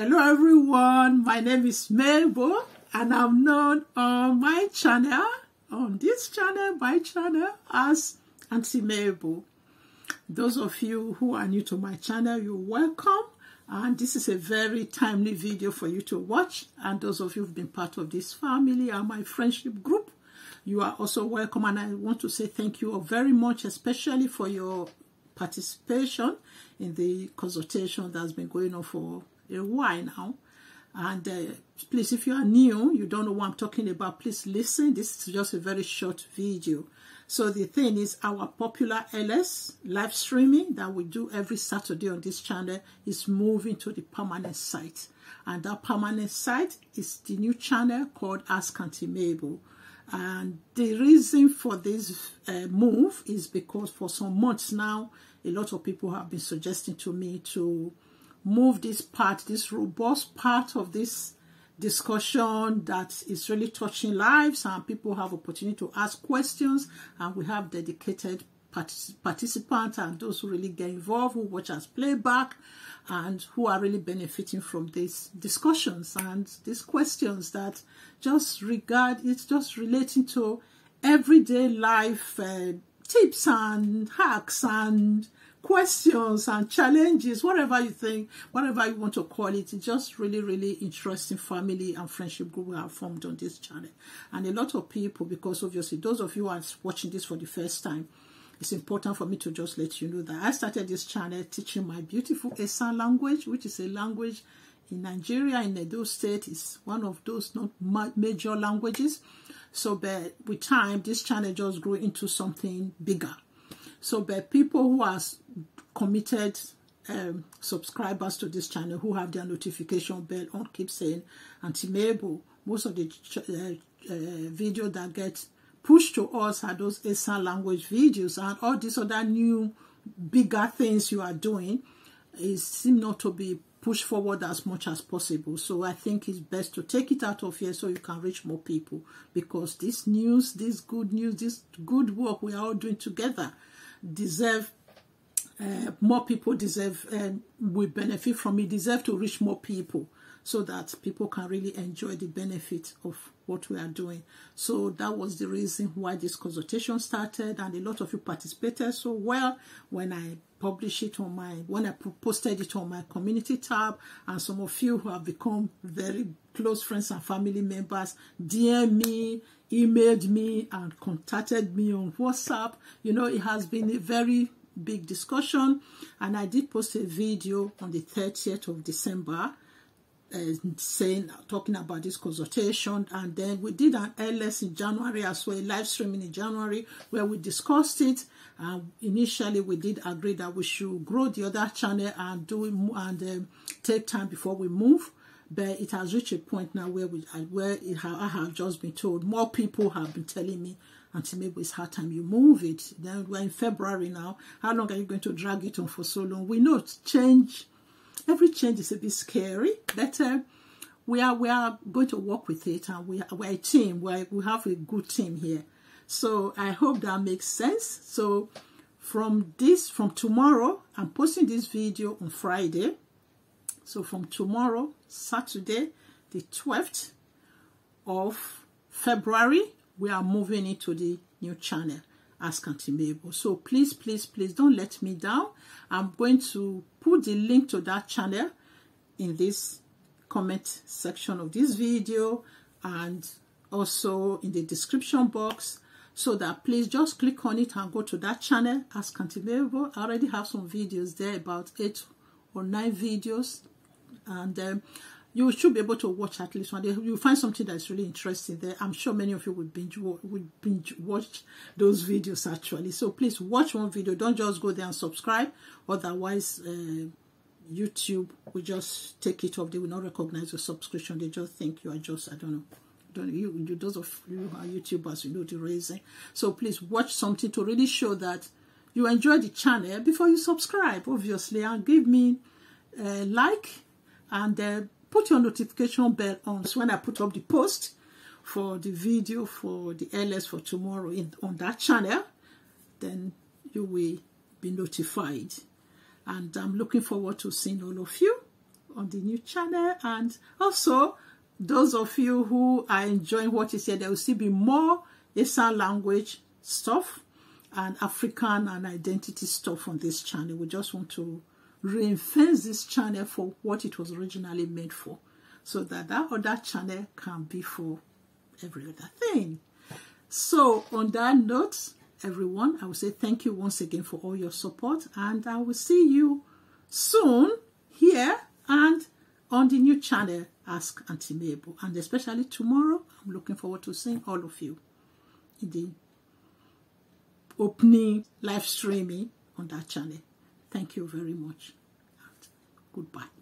Hello everyone, my name is Mabel and I'm known on my channel, as Auntie Mabel. Those of you who are new to my channel, you're welcome, and this is a very timely video for you to watch. And those of you who've been part of this family and my friendship group, you are also welcome, and I want to say thank you very much, especially for your participation in the consultation that's been going on for a while now. And please, if you are new, you don't know what I'm talking about, please listen. This is just a very short video. So the thing is, our popular LS live streaming that we do every Saturday on this channel is moving to the permanent site, and that permanent site is the new channel called Ask Auntie Mabel. And the reason for this move is because for some months now, a lot of people have been suggesting to me to move this part, this robust part of this discussion that is really touching lives, and people have opportunity to ask questions, and we have dedicated participants and those who really get involved, who watch us playback, and who are really benefiting from these discussions and these questions that just regard, it's just relating to everyday life tips and hacks and questions and challenges, whatever you think, whatever you want to call it. It's just really, really interesting family and friendship group we have formed on this channel. And a lot of people, because obviously those of you who are watching this for the first time, it's important for me to just let you know that I started this channel teaching my beautiful Esan language, which is a language in Nigeria, in Edo State. It's one of those not major languages. So but with time, this channel just grew into something bigger. So but people who are committed subscribers to this channel, who have their notification bell on, keep saying, Auntie Mabel, most of the video that gets pushed to us are those Esan language videos, and all these other new, bigger things you are doing, it seems not to be pushed forward as much as possible. So I think it's best to take it out of here so you can reach more people, because this news, this good news, this good work we are all doing together deserve more people, deserve and we benefit from it, deserve to reach more people, so that people can really enjoy the benefit of what we are doing. So that was the reason why this consultation started, and a lot of you participated so well when I published it on my, when I posted it on my community tab. And some of you who have become very close friends and family members DM me, emailed me, and contacted me on WhatsApp. You know, it has been a very big discussion, and I did post a video on the 30th of December. Talking about this consultation, and then we did an LS in January as well, live streaming in January, where we discussed it. Initially, we did agree that we should grow the other channel and do it, and take time before we move. But it has reached a point now where we, I have just been told, more people have been telling me, Auntie Mabel, it's hard time you move it. Then we're in February now. How long are you going to drag it on for so long? We know change. Every change is a bit scary, but we are going to work with it, and we're a team. We have a good team here. So I hope that makes sense. So from tomorrow, I'm posting this video on Friday. So from tomorrow, Saturday, the 12th of February, we are moving into the new channel, Ask Auntie Mabel. So please, please, please don't let me down. I'm going to put the link to that channel in this comment section of this video, and also in the description box, so that please just click on it and go to that channel, Ask Auntie Mabel. I already have some videos there, about 8 or 9 videos, and you should be able to watch at least one day. You'll find something that's really interesting there. I'm sure many of you will binge watch those videos actually. So please watch one video. Don't just go there and subscribe. Otherwise, YouTube will just take it off. They will not recognize your subscription. They just think you are just, I don't know. Those of you are YouTubers, you know the reason. So please watch something to really show that you enjoy the channel before you subscribe, obviously. And give me a like, and put your notification bell on, so when I put up the post for the video for the LS for tomorrow on that channel, then you will be notified. And I'm looking forward to seeing all of you on the new channel. And also, those of you who are enjoying what is here, there will still be more Esan language stuff and African and identity stuff on this channel. We just want to reinforce this channel for what it was originally meant for, so that that other channel can be for every other thing. So on that note, everyone, I will say thank you once again for all your support, and I will see you soon here and on the new channel, Ask Auntie Mabel. And especially tomorrow, I'm looking forward to seeing all of you in the opening live streaming on that channel. Thank you very much. And goodbye.